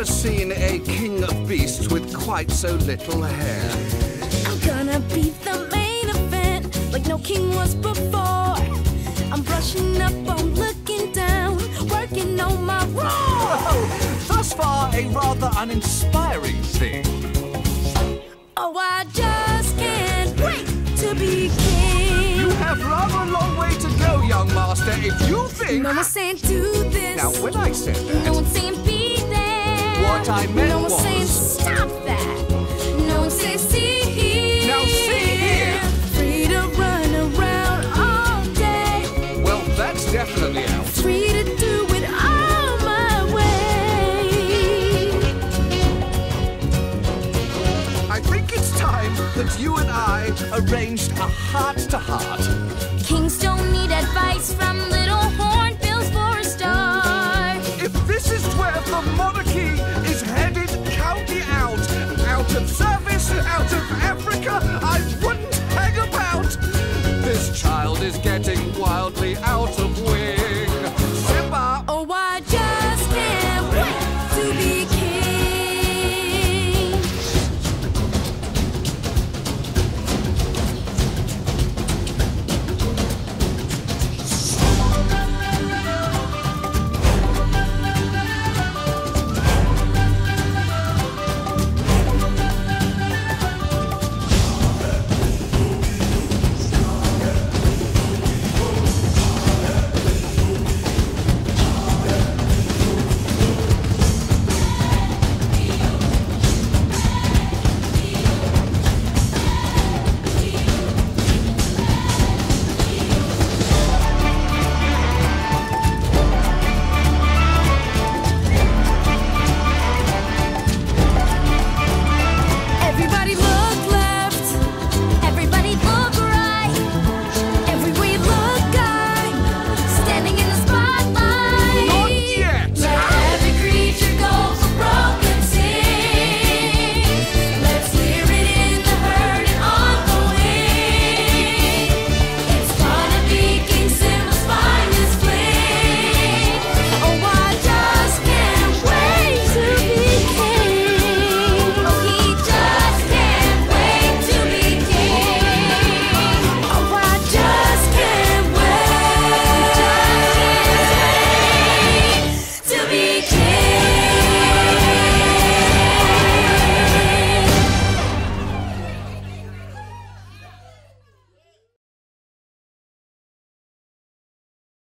never seen a king of beasts with quite so little hair. I'm gonna be the main event, like no king was before. I'm brushing up, I'm looking down, working on my roar. Oh, thus far, a rather uninspiring thing. Oh, I just can't wait to be king. You have rather a long way to go, young master, if you think... No one's saying do this. Now, when I said that... No one's saying be. What I meant was... No one's saying stop that. No one's saying see here. Now see here. Free to run around all day. Well, that's definitely out. Free to do it all my way. I think it's time that you and I arranged a heart-to-heart. Kings don't need advice from little hornbills for a star. If this is where the monarchy... Out of service, out of Africa, I wouldn't hang about. This child is getting wildly out of